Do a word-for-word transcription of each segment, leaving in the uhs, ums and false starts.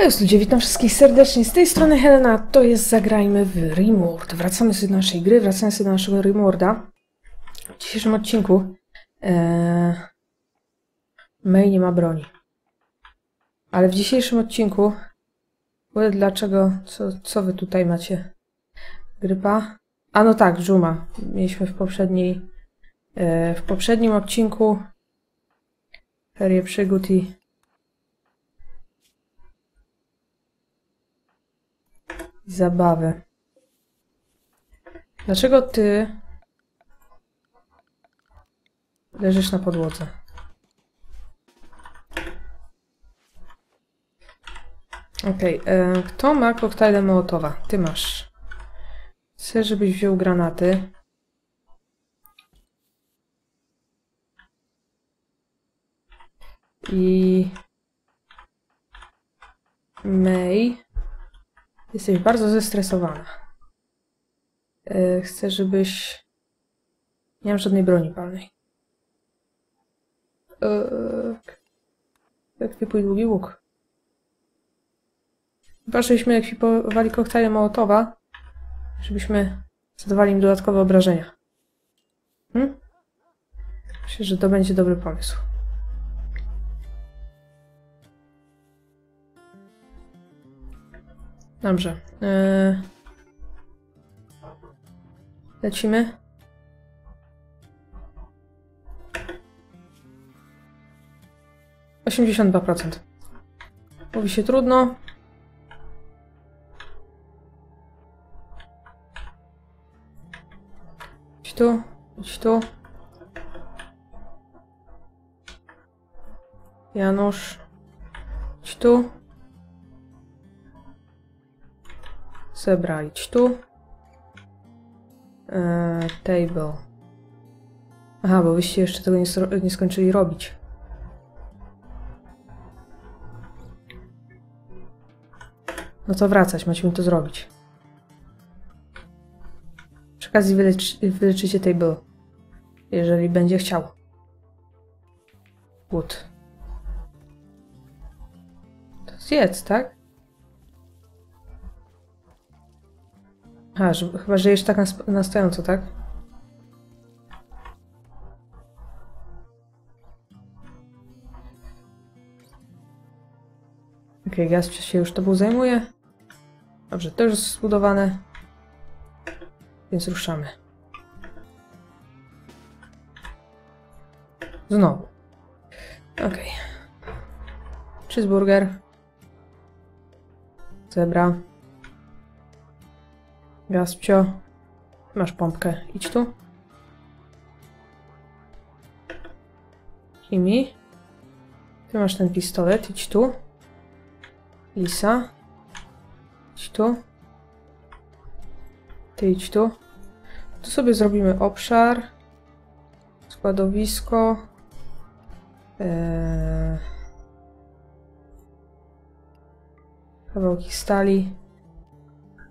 Hej ludzie, witam wszystkich serdecznie, z tej strony Helena, to jest Zagrajmy w RimWorld. Wracamy sobie do naszej gry, wracamy sobie do naszego RimWorlda. W dzisiejszym odcinku ee, May nie ma broni. Ale w dzisiejszym odcinku powiem dlaczego, co, co wy tutaj macie? Grypa? A no tak, dżuma. Mieliśmy w poprzedniej e, w poprzednim odcinku ferie przygód i zabawę. Dlaczego ty leżysz na podłodze? Okej, okay, kto ma koktajle Mołotowa? Ty masz. Chcę, żebyś wziął granaty. I... May... Jesteś bardzo zestresowana. Yy, chcę, żebyś... Nie mam żadnej broni palnej. Yy, ekwipuj długi łuk. Chyba, żebyśmy ekwipowali koktajle Mołotowa, żebyśmy zadawali im dodatkowe obrażenia. Hmm? Myślę, że to będzie dobry pomysł. Dobrze. Yy... Lecimy. osiemdziesiąt dwa procent. Mówi się trudno. Idź tu, idź tu. Janusz. Idź tu. Tebra, idź tu. Eee, table. Aha, bo wyście jeszcze tego nie, nie skończyli robić. No to wracać, macie mi to zrobić. Przy okazji wyleczy, wyleczycie table. Jeżeli będzie chciał. Wood. To zjedz, tak? Aha, że, chyba, że jeszcze tak na, na stojąco, tak? Okej, okay, Gazpcio się już tobą zajmuje. Dobrze, to już jest zbudowane. Więc ruszamy. Znowu. Okej. Okay. Cheeseburger. Zebra. Gazpcio, masz pompkę, idź tu. Kimi, ty masz ten pistolet, idź tu. Lisa, idź tu. Ty idź tu. Tu sobie zrobimy obszar, składowisko. Eee... Kawałki stali.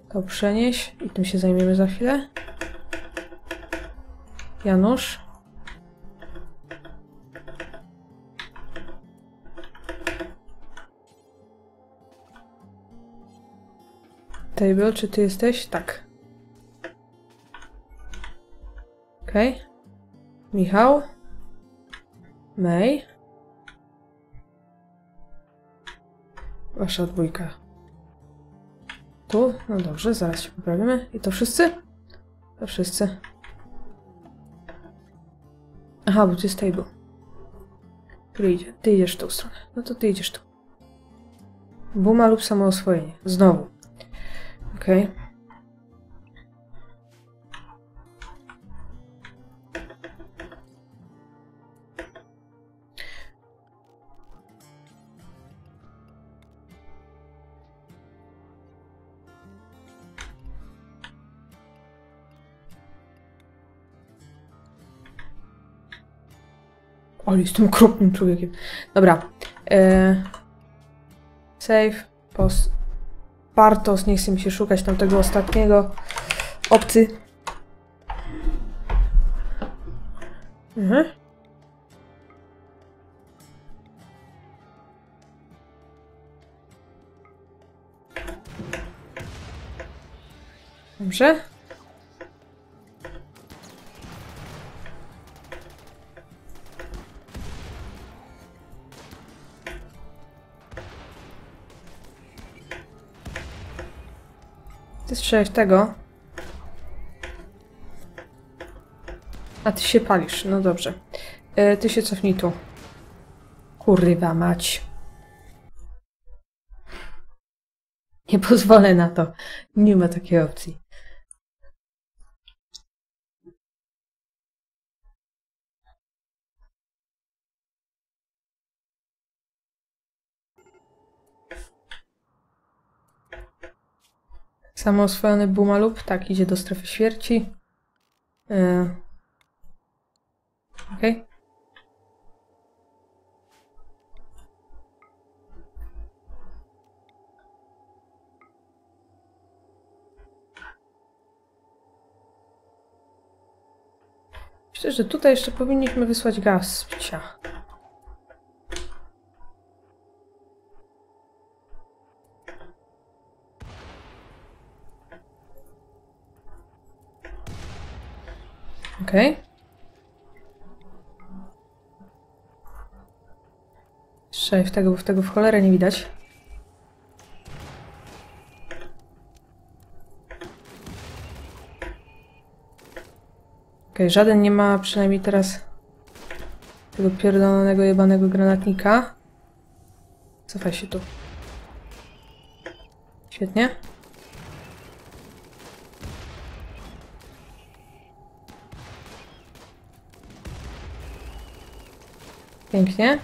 To przenieś i tym się zajmiemy za chwilę. Janusz. Table, czy ty jesteś? Tak. Okej. Okay. Michał. May. Wasza dwójka. Tu? No dobrze, zaraz się poprawimy. I to wszyscy? To wszyscy. Aha, bo tu jest table. Który idzie? Ty idziesz w tą stronę. No to ty idziesz tu. Booma lub samooswojenie. Znowu. Okej. Okay. O, jestem okropnym człowiekiem. Dobra. Eee, save. Post. Partos. Nie chcę mi się szukać tamtego ostatniego. Obcy. Mhm. Dobrze. Ty strzelałeś tego. A ty się palisz, no dobrze. E, ty się cofnij tu. Kurwa mać. Nie pozwolę na to. Nie ma takiej opcji. Samo oswojony Boomalope, tak, idzie do strefy śmierci. Yy. Okej. Okay. Myślę, że tutaj jeszcze powinniśmy wysłać Gazpcia. Okej. Okay. Jeszcze w tego, bo w tego w cholerę nie widać. Okej, okay, żaden nie ma przynajmniej teraz tego pierdolonego, jebanego granatnika. Cofaj się tu. Świetnie. Pięknie.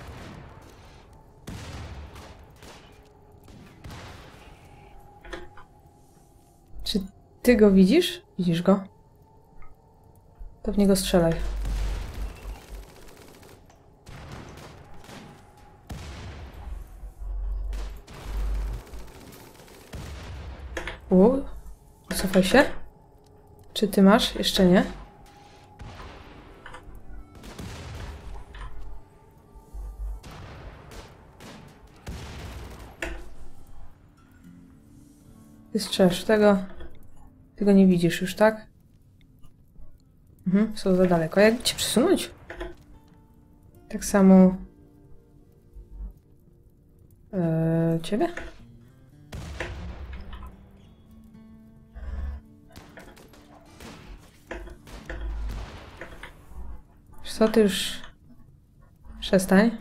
Czy ty go widzisz? Widzisz go? To w niego strzelaj. U, cofaj się. Czy ty masz? Jeszcze nie. Ty strzelasz tego. Ty go nie widzisz już, tak? Mhm, są za daleko. Jak cię przesunąć? Tak samo... Eee, ciebie? Wiesz co, ty już... Przestań.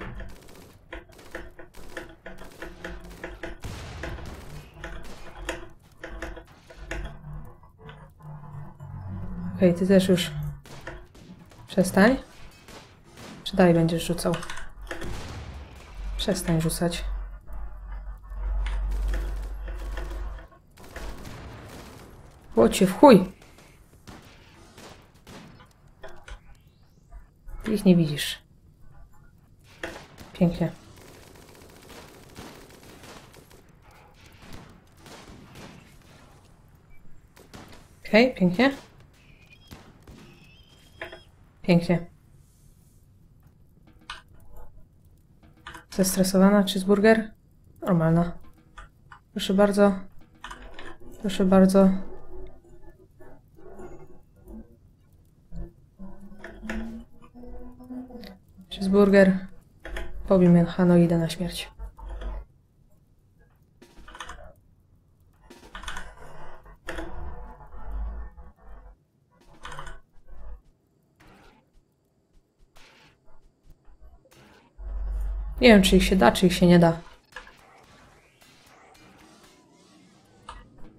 Okej, okay, ty też już... Przestań. Czy dalej będziesz rzucał? Przestań rzucać. Łocie w chuj! Ty ich nie widzisz. Pięknie. Okej, okay, pięknie. Pięknie. Zestresowana? Cheeseburger? Normalna. Proszę bardzo. Proszę bardzo. Cheeseburger. Pobij mnie, Hanno, idę na śmierć. Nie wiem, czy ich się da, czy ich się nie da.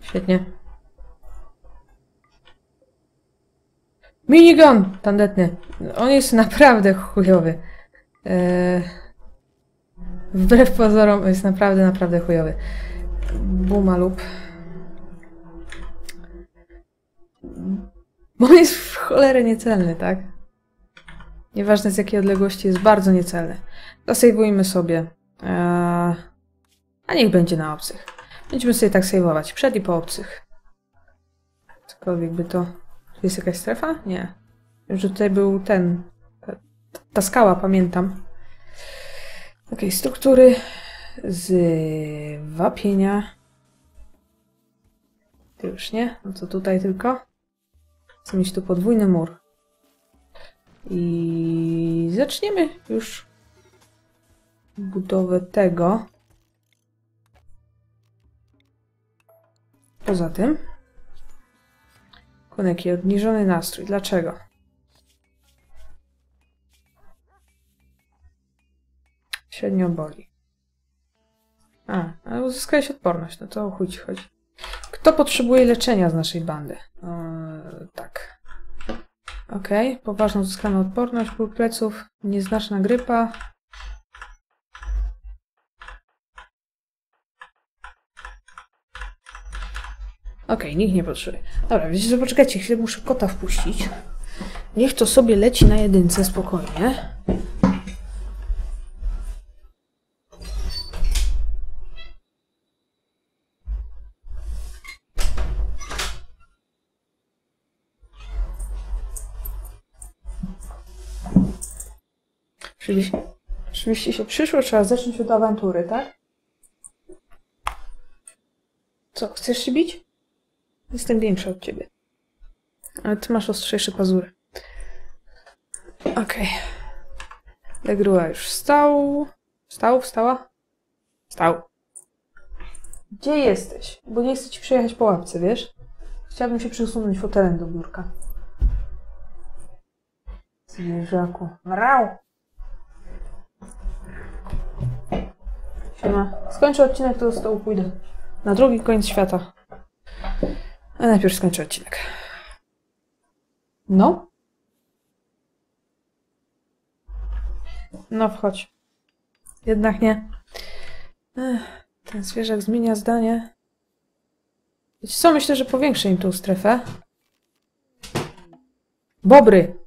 Świetnie. Minigun! Tandetny. On jest naprawdę chujowy. Eee... Wbrew pozorom jest naprawdę, naprawdę chujowy. Boomalope. Bo on jest w cholerę niecelny, tak? Nieważne z jakiej odległości, jest bardzo niecelny. Zasejwujmy sobie. Eee, a niech będzie na obcych. Będziemy sobie tak sejwować. Przed i po obcych. Cokolwiek by to... Tu jest jakaś strefa? Nie. Wiem, że tutaj był ten... Ta, ta skała, pamiętam. Takiej struktury z wapienia. To już nie. No to tutaj tylko. Chcę mieć tu podwójny mur. I zaczniemy już budowę tego. Poza tym. Koneki, obniżony nastrój. Dlaczego? Średnio boli. A, ale uzyskałeś odporność. No to o chuj ci chodzi. Kto potrzebuje leczenia z naszej bandy? Eee, tak. Okej. Okay. Poważna uzyskana odporność. Ból pleców. Nieznaczna grypa. Okej, okay, nikt nie potrzebuje. Dobra, wiecie, że poczekajcie, chwilę muszę kota wpuścić. Niech to sobie leci na jedynce, spokojnie. Oczywiście, oczywiście się przyszło, trzeba zacząć od awantury, tak? Co, chcesz się bić? Jestem większa od ciebie. Ale ty masz ostrzejsze pazury. Okej. Okay. Legrua już wstał. Wstał, wstała? Wstał. Gdzie jesteś? Bo nie chcę ci przyjechać po łapce, wiesz? Chciałabym się przesunąć fotelem do biurka. Zwierzaku. Mrał! Siema. Skończę odcinek, to z tobą pójdę. Na drugi koniec świata. A najpierw skończę odcinek. No? No wchodź. Jednak nie. Ech, ten zwierzak zmienia zdanie. Wiecie co? Myślę, że powiększę im tą strefę. Bobry!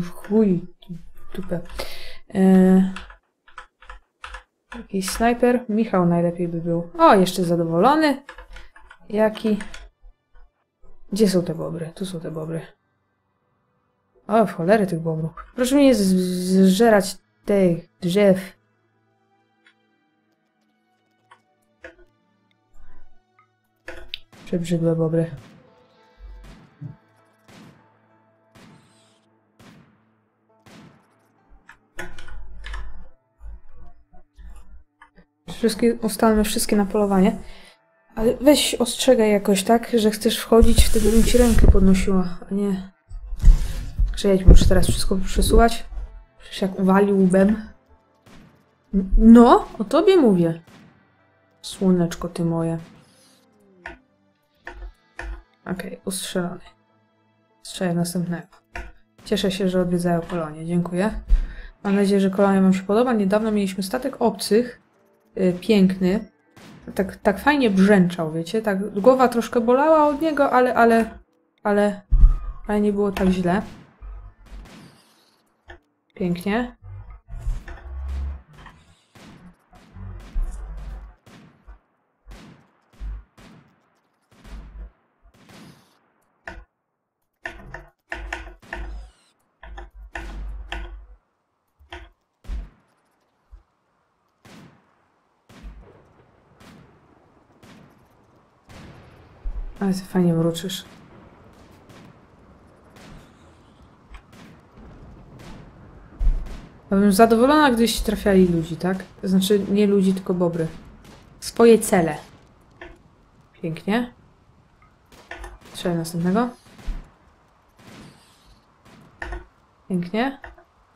W chuj. Tupę. Eee... Jakiś snajper. Michał najlepiej by był. O, jeszcze zadowolony. Jaki... Gdzie są te bobry? Tu są te bobry. O, w cholery tych bobrów. Proszę mnie nie zżerać tych drzew. Przebrzydłe bobry. Wszystkie, ustalmy wszystkie na polowanie. Ale weź ostrzegaj jakoś tak, że chcesz wchodzić, wtedy bym ci rękę podnosiła, a nie... Krzyjeć, muszę teraz wszystko przesuwać. Przecież jak uwalił łbem. No, o tobie mówię. Słoneczko ty moje. Okej, okay, ustrzelony. Strzelę następnego. Cieszę się, że odwiedzają kolonie, dziękuję. Mam nadzieję, że kolonia wam się podoba. Niedawno mieliśmy statek obcych. Yy, piękny. Tak, tak fajnie brzęczał, wiecie, tak głowa troszkę bolała od niego, ale, ale, ale, ale nie było tak źle. Pięknie. Ale ty fajnie mruczysz. Byłabym zadowolona, gdyś trafiali ludzi, tak? To znaczy nie ludzi, tylko bobry. Swoje cele. Pięknie. Trzeba następnego. Pięknie.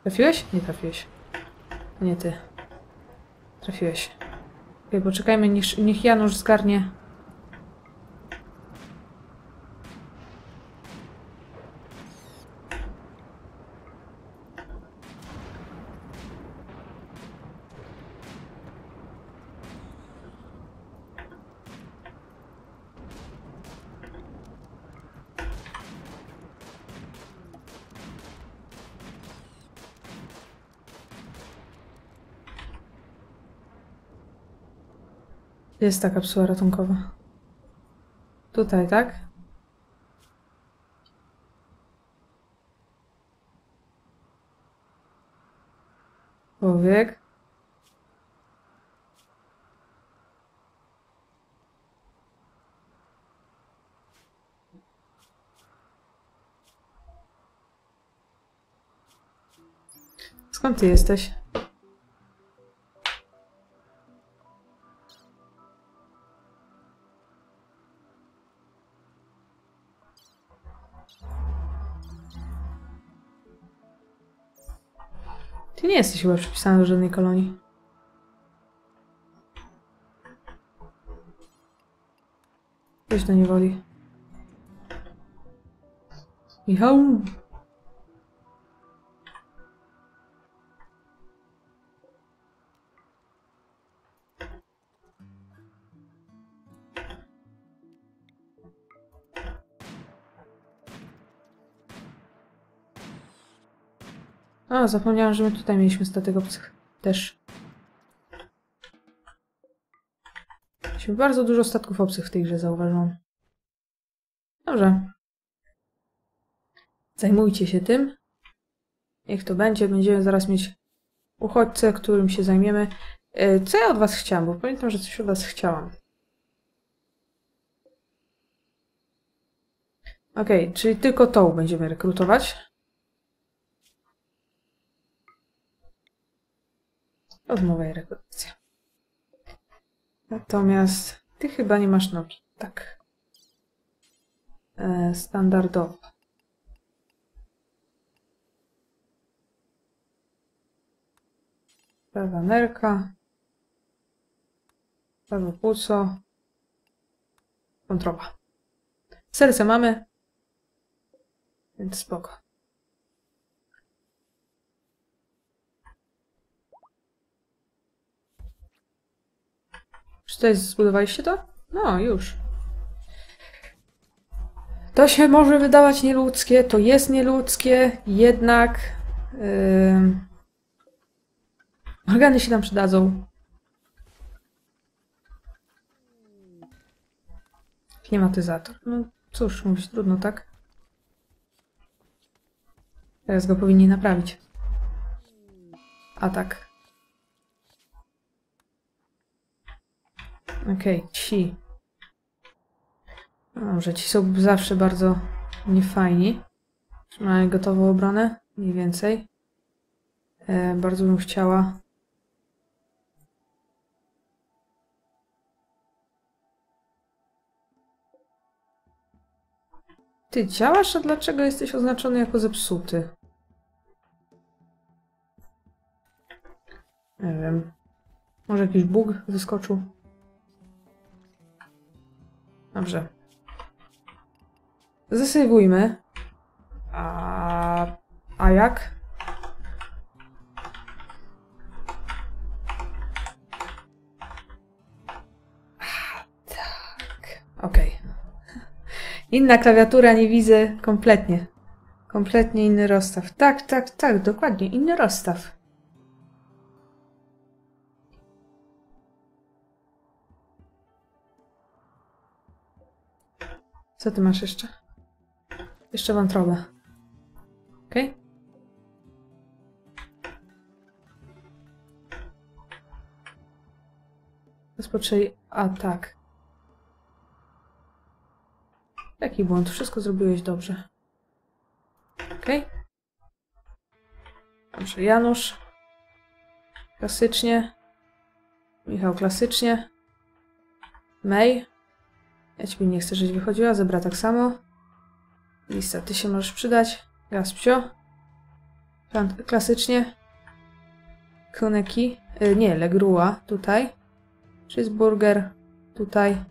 Trafiłeś? Nie trafiłeś. Nie ty. Trafiłeś. Okej, poczekajmy, niech, niech Janusz zgarnie... Jest ta kapsuła ratunkowa. Tutaj, tak? Człowiek. Skąd ty jesteś? Ty nie jesteś chyba przypisany do żadnej kolonii. Ktoś do niewoli. Michał? A, zapomniałam, że my tutaj mieliśmy statek obcych też. Mieliśmy bardzo dużo statków obcych w tej grze, zauważyłam. Dobrze. Zajmujcie się tym. Niech to będzie. Będziemy zaraz mieć uchodźcę, którym się zajmiemy. Co ja od was chciałam? Bo pamiętam, że coś od was chciałam. Okej, okay, czyli tylko tą będziemy rekrutować. Odmowa i rekrutacja. Natomiast ty chyba nie masz nogi. Tak. E, standardowo. Prawa nerka. Prawo płuco. Wątroba. Serce mamy. Więc spoko. Czy to jest, zbudowaliście to? No, już. To się może wydawać nieludzkie, to jest nieludzkie, jednak yy, organy się nam przydadzą. Klimatyzator. No cóż, mówić trudno, tak? Teraz go powinni naprawić. A tak. Okej, okay, ci. Dobrze, ci są zawsze bardzo niefajni. Mamy gotową obronę, mniej więcej. E, bardzo bym chciała... Ty działasz, a dlaczego jesteś oznaczony jako zepsuty? Nie wiem. Może jakiś bóg wyskoczył? Dobrze. Zasejwujmy. A, a jak? A, tak. Okej. Okay. Inna klawiatura, nie widzę kompletnie. Kompletnie inny rozstaw. Tak, tak, tak, dokładnie. Inny rozstaw. Co ty masz jeszcze? Jeszcze wątrobę. Okej? Okay. Rozpoczęli atak. Jaki błąd? Wszystko zrobiłeś dobrze. Okej? Okay. Dobrze, Janusz. Klasycznie. Michał klasycznie. May. Ja ciebie nie chcę, żebyś wychodziła. Zebra tak samo. Lisa, ty się możesz przydać. Gazpcio. Klasycznie. Koneki. Yy, nie, Legrua. Tutaj. Cheeseburger. Tutaj.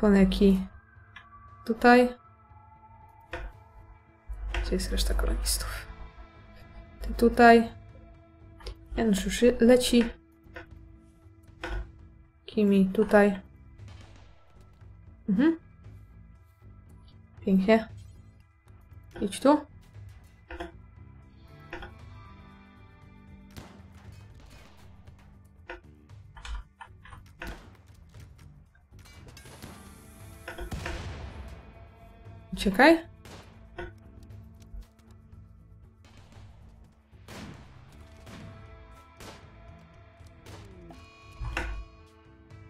Koneki. Tutaj. Gdzie jest reszta kolonistów? Ty tutaj. Janusz już leci. Kimi tutaj. Mhm. Pięknie. Idź tu. Uciekaj.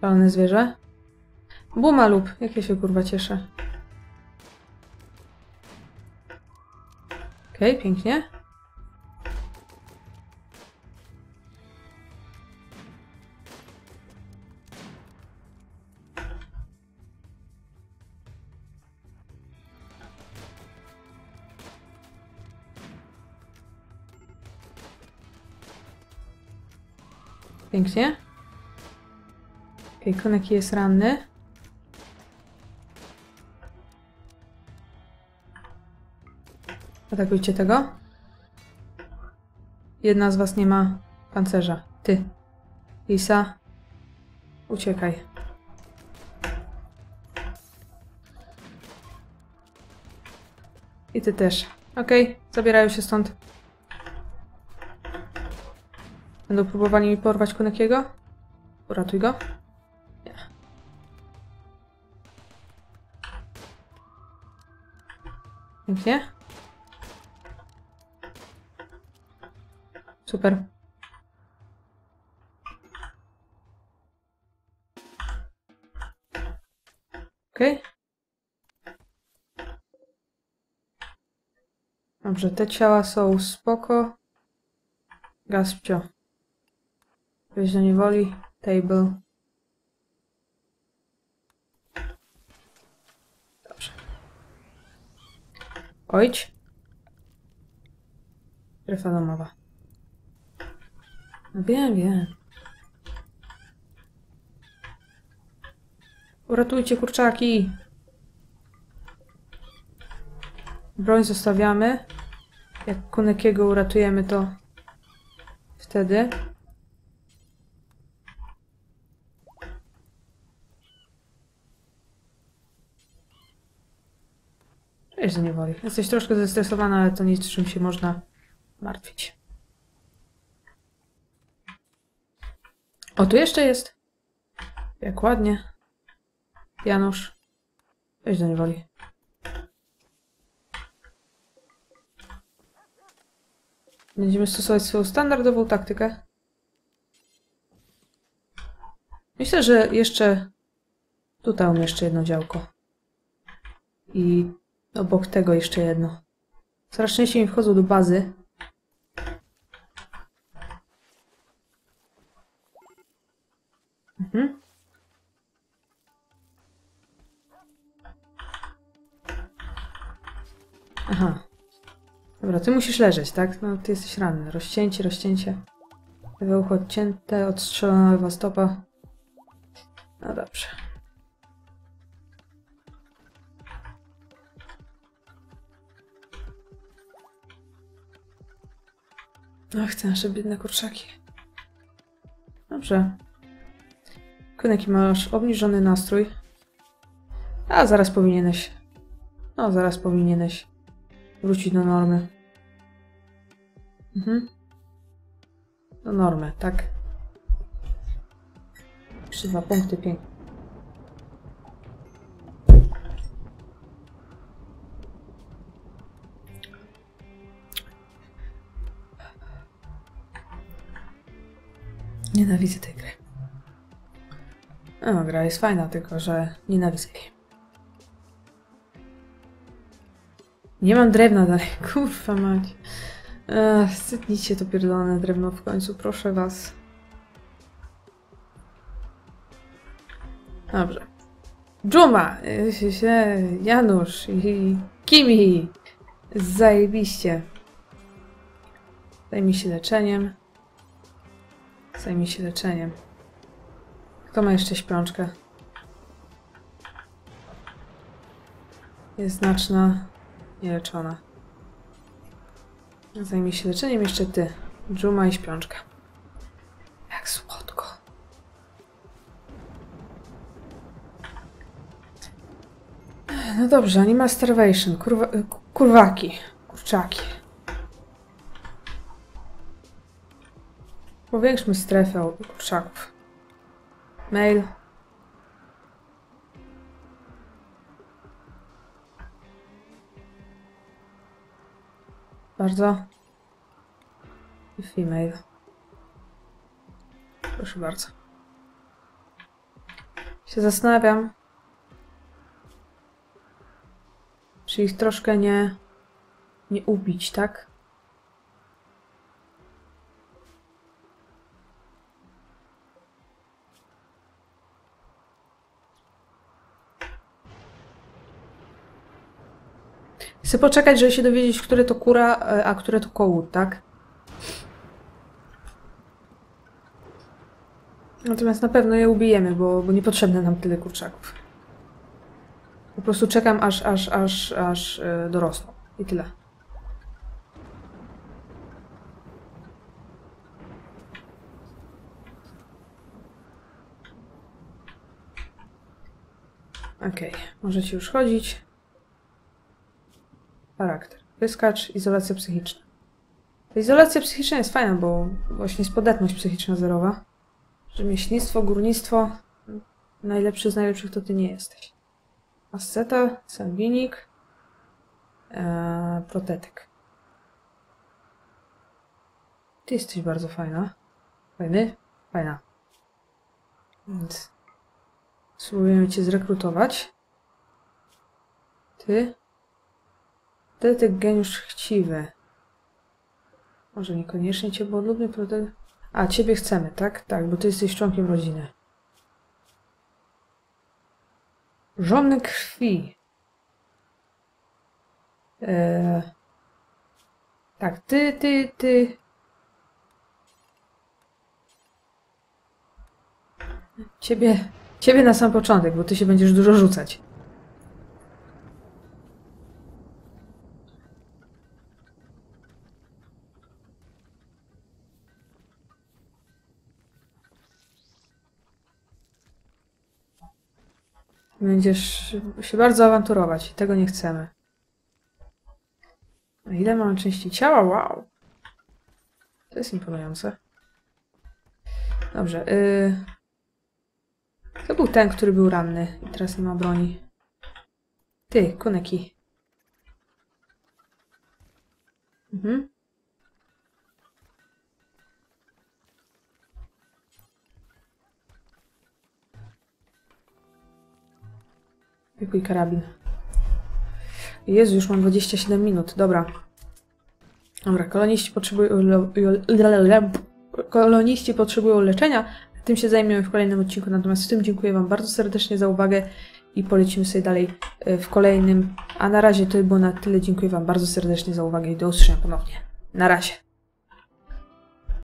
Palone zwierzę. Boomalope. Jak ja się kurwa cieszę. Okej, pięknie. Pięknie. Okej, konek jest ranny. Atakujcie tego. Jedna z was nie ma pancerza. Ty. Lisa. Uciekaj. I ty też. Okej, zabierają się stąd. Będą próbowali mi porwać konekiego? Uratuj go. Nie. Pięknie. Super. Okej. Okay. Dobrze, te ciała są spoko. Gazpcio. Wieź do niewoli. Table. Dobrze. Ojdź. Strefa domowa. No wiem, wiem. Uratujcie kurczaki. Broń zostawiamy. Jak konekiego uratujemy, to wtedy... Wiesz, że nie woli. Jesteś troszkę zestresowana, ale to nic, czym się można martwić. O, tu jeszcze jest. Jak ładnie. Janusz. Weź do niewoli. Będziemy stosować swoją standardową taktykę. Myślę, że jeszcze... Tutaj mam jeszcze jedno działko. I obok tego jeszcze jedno. Coraz częściej mi wchodzą do bazy. Mhm. Aha. Dobra, ty musisz leżeć, tak? No, ty jesteś ranny. Rozcięcie, rozcięcie. Lewe ucho odcięte, odstrzelona lewa stopa. No dobrze. Ach, te nasze biedne kurczaki. Dobrze. Koneki, masz obniżony nastrój. A, zaraz powinieneś. No, zaraz powinieneś wrócić do normy. Mhm. Do normy, tak. Jeszcze dwa punkty, pięknie. Nienawidzę tej gry. No, gra jest fajna, tylko że nienawidzę jej. Nie mam drewna dalej, kurwa mać. Sytnijcie to pierdolone drewno w końcu, proszę was. Dobrze. Dżuma! Janusz i Kimi! Zajebiście. Zajmij się leczeniem. Zajmij się leczeniem. Kto ma jeszcze śpiączkę? Jest znaczna, nieleczona. Zajmij się leczeniem jeszcze ty. Dżuma i śpiączka. Jak słodko. No dobrze, animal starvation. Kurwa, kurwaki. Kurczaki. Powiększmy strefę kurczaków. Mail. Bardzo. I female. Proszę bardzo. Się zastanawiam. Czy ich troszkę nie nie ubić, tak? Chcę poczekać, żeby się dowiedzieć, które to kura, a które to kołud, tak? Natomiast na pewno je ubijemy, bo, bo niepotrzebne nam tyle kurczaków. Po prostu czekam, aż, aż, aż, aż dorosną. I tyle. Okej, okay. Możecie już chodzić. Charakter. Wyskacz, izolacja psychiczna. Ta izolacja psychiczna jest fajna, bo właśnie jest podatność psychiczna zerowa. Rzemieślnictwo, górnictwo. Najlepszy z najlepszych to ty nie jesteś. Asceta, sanguinik, ee, protetyk. Ty jesteś bardzo fajna. Fajny? Fajna. Więc spróbujemy cię zrekrutować. Ty. Protetyk, geniusz chciwy. Może niekoniecznie cię, bo odlubny protetyk... A, ciebie chcemy, tak? Tak, bo ty jesteś członkiem rodziny. Żonny krwi. Eee, tak, ty, ty, ty. Ciebie, ciebie na sam początek, bo ty się będziesz dużo rzucać. Będziesz się bardzo awanturować i tego nie chcemy. A ile mamy części ciała? Wow! To jest imponujące. Dobrze. Yy... To był ten, który był ranny i teraz nie ma broni. Ty, kuneki. Mhm. Wykuj karabin. Jezu, już mam dwadzieścia siedem minut. Dobra. Dobra, koloniści potrzebują... Koloniści potrzebują leczenia. Tym się zajmiemy w kolejnym odcinku. Natomiast w tym dziękuję wam bardzo serdecznie za uwagę i polecimy sobie dalej w kolejnym. A na razie to było na tyle. Dziękuję wam bardzo serdecznie za uwagę i do usłyszenia ponownie. Na razie.